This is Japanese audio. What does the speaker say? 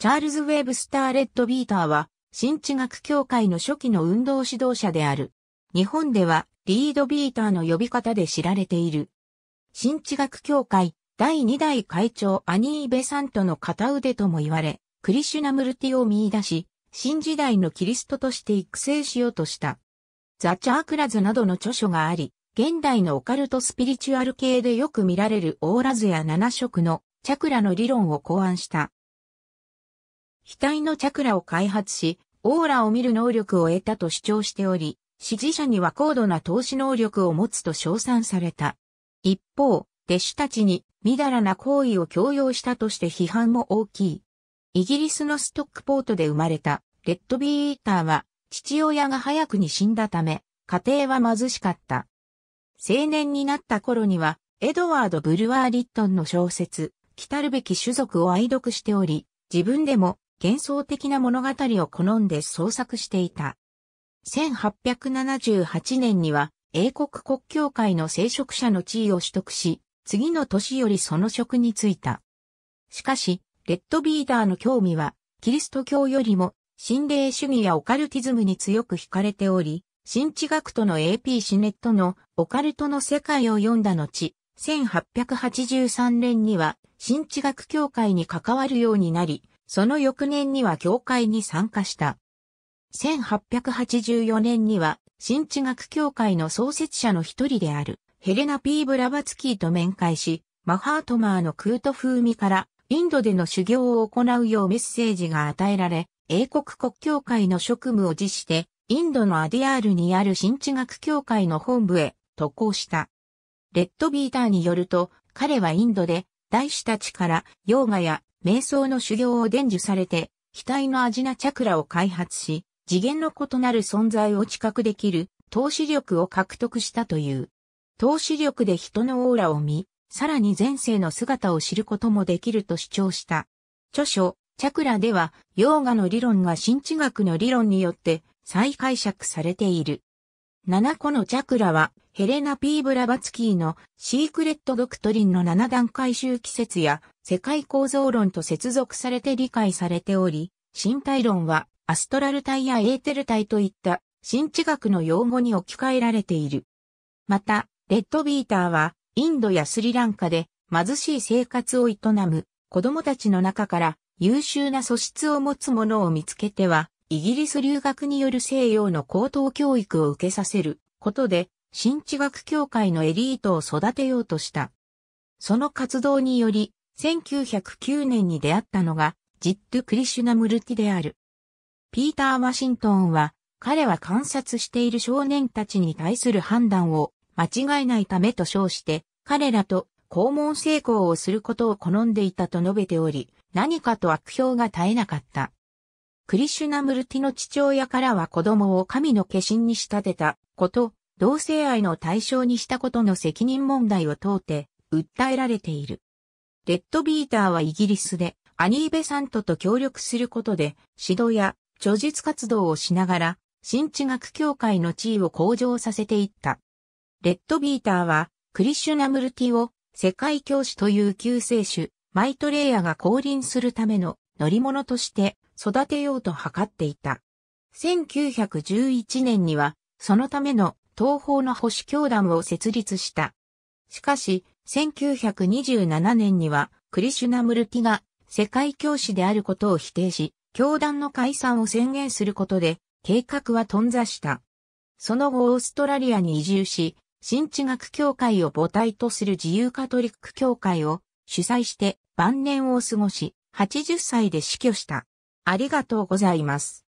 チャールズ・ウェブスター・レッドビーターは、新知学協会の初期の運動指導者である。日本では、リードビーターの呼び方で知られている。新知学協会、第2代会長アニー・ベサントの片腕とも言われ、クリシュナムルティを見出し、新時代のキリストとして育成しようとした。ザ・チャークラズなどの著書があり、現代のオカルトスピリチュアル系でよく見られるオーラ図や7色のチャクラの理論を考案した。額のチャクラを開発し、オーラを見る能力を得たと主張しており、支持者には高度な透視能力を持つと称賛された。一方、弟子たちにみだらな行為を強要したとして批判も大きい。イギリスのストックポートで生まれたレッドビーターは、父親が早くに死んだため、家庭は貧しかった。青年になった頃には、エドワード・ブルワー・リットンの小説、来るべき種族を愛読しており、自分でも幻想的な物語を好んで創作していた。1878年には、英国国教会の聖職者の地位を取得し、次の年よりその職に就いた。しかし、レッドビーターの興味は、キリスト教よりも、心霊主義やオカルティズムに強く惹かれており、新知学徒の AP シネットのオカルトの世界を読んだ後、1883年には新知学協会に関わるようになり、その翌年には協会に参加した。1884年には新知学協会の創設者の一人であるヘレナ・P・ブラバツキーと面会し、マハートマーのクート風味からインドでの修行を行うようメッセージが与えられ、英国国教会の職務を辞して、インドのアディヤールにある新知学協会の本部へ渡航した。レッドビーターによると、彼はインドで、大師たちから、ヨーガや瞑想の修行を伝授されて、額のアジナチャクラを開発し、次元の異なる存在を知覚できる、透視力を獲得したという。透視力で人のオーラを見、さらに前世の姿を知ることもできると主張した。著書、チャクラでは、ヨーガの理論が新知学の理論によって、再解釈されている。7個のチャクラは、ヘレナ・P・ブラバツキーのシークレット・ドクトリンの7段階周期説や世界構造論と接続されて理解されており、身体論はアストラル体やエーテル体といった新知学の用語に置き換えられている。また、レッドビーターはインドやスリランカで貧しい生活を営む子供たちの中から優秀な素質を持つ者を見つけては、イギリス留学による西洋の高等教育を受けさせることで、新知学協会のエリートを育てようとした。その活動により、1909年に出会ったのが、ジッドゥ・クリシュナムルティである。ピーター・ワシントンは、彼は観察している少年たちに対する判断を間違えないためと称して、彼らと肛門性交をすることを好んでいたと述べており、何かと悪評が絶えなかった。クリシュナムルティの父親からは子供を神の化身に仕立てたこと、同性愛の対象にしたことの責任問題を問うて訴えられている。レッドビーターはイギリスでアニー・ベサントと協力することで指導や著述活動をしながら新知学協会の地位を向上させていった。レッドビーターはクリシュナムルティを世界教師という救世主マイトレイヤが降臨するための乗り物として育てようと図っていた。1911年には、そのための東方の保守教団を設立した。しかし、1927年には、クリシュナムルティが世界教師であることを否定し、教団の解散を宣言することで、計画は頓挫した。その後、オーストラリアに移住し、新知学協会を母体とする自由カトリック教会を主催して晩年を過ごし、80歳で死去した。ありがとうございます。